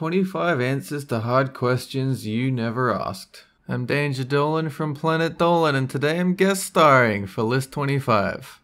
25 answers to hard questions you never asked. I'm Danger Dolan from Planet Dolan, and today I'm guest starring for List 25.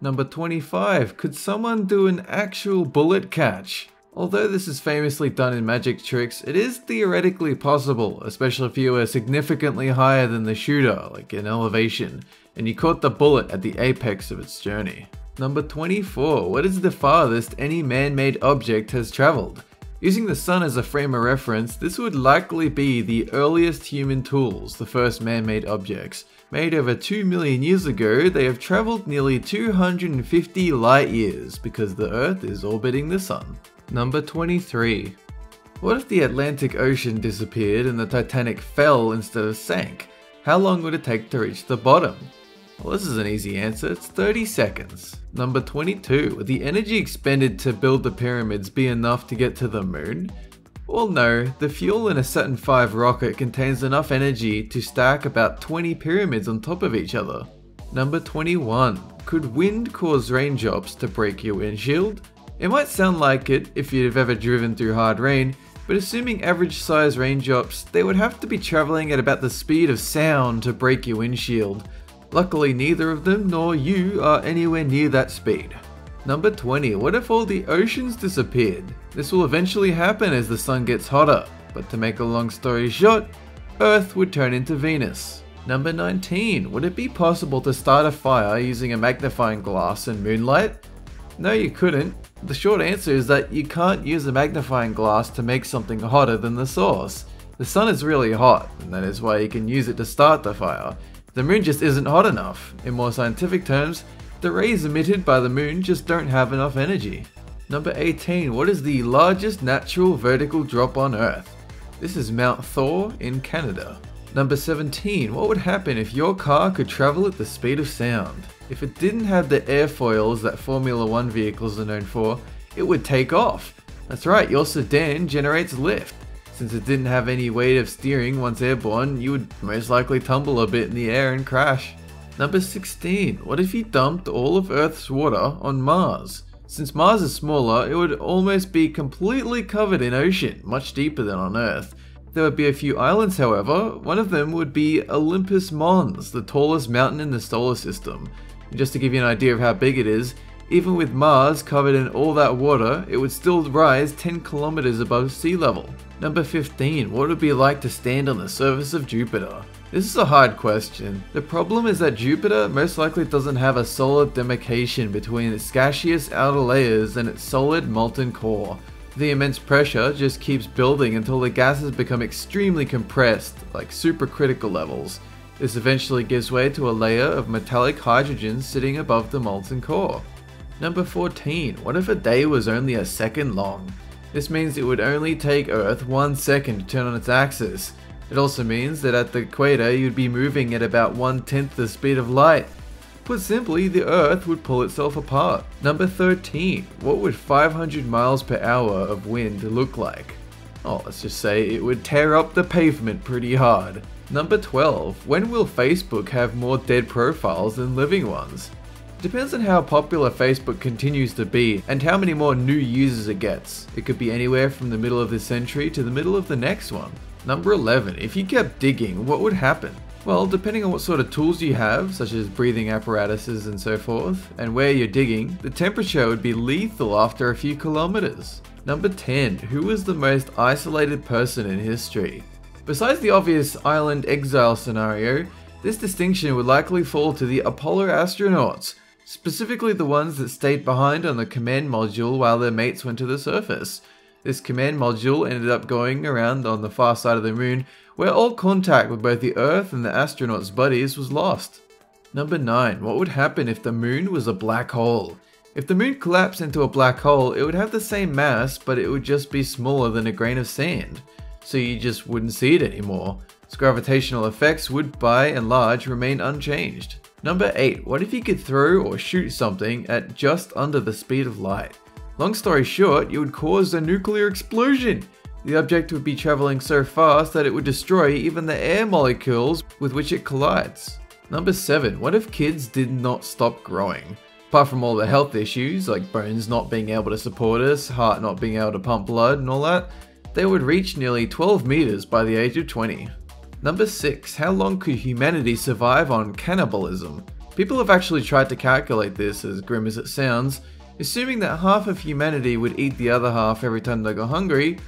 Number 25. Could someone do an actual bullet catch? Although this is famously done in magic tricks, it is theoretically possible, especially if you were significantly higher than the shooter, like in elevation, and you caught the bullet at the apex of its journey. Number 24. What is the farthest any man-made object has traveled? Using the sun as a frame of reference, this would likely be the earliest human tools, the first man-made objects. Made over 2 million years ago, they have traveled nearly 250 light years because the Earth is orbiting the sun. Number 23. What if the Atlantic Ocean disappeared and the Titanic fell instead of sank? How long would it take to reach the bottom? Well, this is an easy answer, it's 30 seconds. Number 22. Would the energy expended to build the pyramids be enough to get to the moon? Well no, the fuel in a Saturn V rocket contains enough energy to stack about 20 pyramids on top of each other. Number 21. Could wind cause raindrops to break your windshield? It might sound like it if you've ever driven through hard rain, but assuming average size raindrops, they would have to be travelling at about the speed of sound to break your windshield. Luckily neither of them nor you are anywhere near that speed. Number 20. What if all the oceans disappeared? This will eventually happen as the sun gets hotter, but to make a long story short, Earth would turn into Venus. Number 19. Would it be possible to start a fire using a magnifying glass and moonlight? No, you couldn't. The short answer is that you can't use a magnifying glass to make something hotter than the source. The sun is really hot, and that is why you can use it to start the fire. The moon just isn't hot enough. In more scientific terms, the rays emitted by the moon just don't have enough energy. Number 18. What is the largest natural vertical drop on Earth? This is Mount Thor in Canada. Number 17. What would happen if your car could travel at the speed of sound? If it didn't have the airfoils that Formula One vehicles are known for, it would take off. That's right, your sedan generates lift. Since it didn't have any weight of steering once airborne, you would most likely tumble a bit in the air and crash. Number 16. What if you dumped all of Earth's water on Mars? Since Mars is smaller, it would almost be completely covered in ocean, much deeper than on Earth. There would be a few islands however. One of them would be Olympus Mons, the tallest mountain in the solar system. And just to give you an idea of how big it is, even with Mars covered in all that water, it would still rise 10 kilometers above sea level. Number 15. What would it be like to stand on the surface of Jupiter? This is a hard question. The problem is that Jupiter most likely doesn't have a solid demarcation between its gaseous outer layers and its solid molten core. The immense pressure just keeps building until the gases become extremely compressed, like supercritical levels. This eventually gives way to a layer of metallic hydrogen sitting above the molten core. Number 14. What if a day was only a second long? This means it would only take Earth 1 second to turn on its axis. It also means that at the equator you'd be moving at about 1/10 the speed of light. Put simply, the Earth would pull itself apart. Number 13. What would 500 miles per hour of wind look like? Oh, let's just say it would tear up the pavement pretty hard. Number 12. When will Facebook have more dead profiles than living ones? Depends on how popular Facebook continues to be and how many more new users it gets. It could be anywhere from the middle of this century to the middle of the next one. Number 11. If you kept digging, what would happen? Well, depending on what sort of tools you have, such as breathing apparatuses and so forth, and where you're digging, the temperature would be lethal after a few kilometers. Number 10. Who was the most isolated person in history? Besides the obvious island exile scenario, this distinction would likely fall to the Apollo astronauts, specifically the ones that stayed behind on the command module while their mates went to the surface. This command module ended up going around on the far side of the moon, where all contact with both the Earth and the astronauts' buddies was lost. Number 9. What would happen if the moon was a black hole? If the moon collapsed into a black hole, it would have the same mass, but it would just be smaller than a grain of sand, so you just wouldn't see it anymore. Its gravitational effects would by and large remain unchanged. Number 8. What if you could throw or shoot something at just under the speed of light? Long story short, you would cause a nuclear explosion! The object would be travelling so fast that it would destroy even the air molecules with which it collides. Number 7. What if kids did not stop growing? Apart from all the health issues, like bones not being able to support us, heart not being able to pump blood and all that, they would reach nearly 12 meters by the age of 20. Number 6. How long could humanity survive on cannibalism? People have actually tried to calculate this, as grim as it sounds. Assuming that half of humanity would eat the other half every time they go hungry,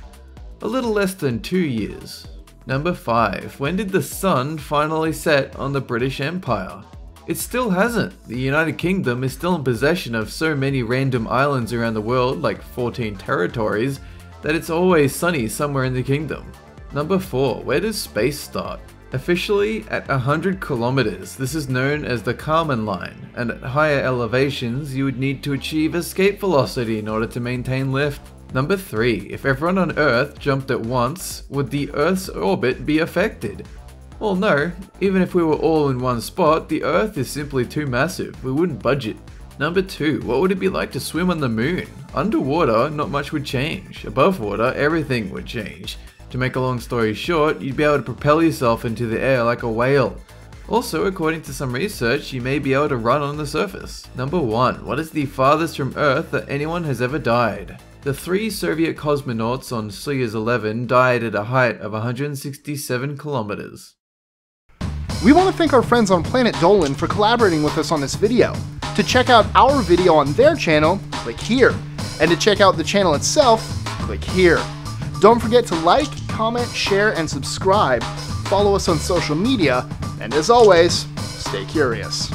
a little less than 2 years. Number 5. When did the sun finally set on the British Empire? It still hasn't. The United Kingdom is still in possession of so many random islands around the world, like 14 territories, that it's always sunny somewhere in the kingdom. Number 4. Where does space start? Officially at 100 kilometers, this is known as the Kármán Line, and at higher elevations you would need to achieve escape velocity in order to maintain lift. Number 3. If everyone on Earth jumped at once, would the Earth's orbit be affected? Well no, even if we were all in one spot, the Earth is simply too massive, we wouldn't budge it. Number 2. What would it be like to swim on the moon? Underwater, not much would change. Above water, everything would change. To make a long story short, you'd be able to propel yourself into the air like a whale. Also, according to some research, you may be able to run on the surface. Number 1. What is the farthest from Earth that anyone has ever died? The 3 Soviet cosmonauts on Soyuz 11 died at a height of 167 kilometers. We want to thank our friends on Planet Dolan for collaborating with us on this video. To check out our video on their channel, click here. And to check out the channel itself, click here. Don't forget to like, comment, share, and subscribe. Follow us on social media, and as always, stay curious.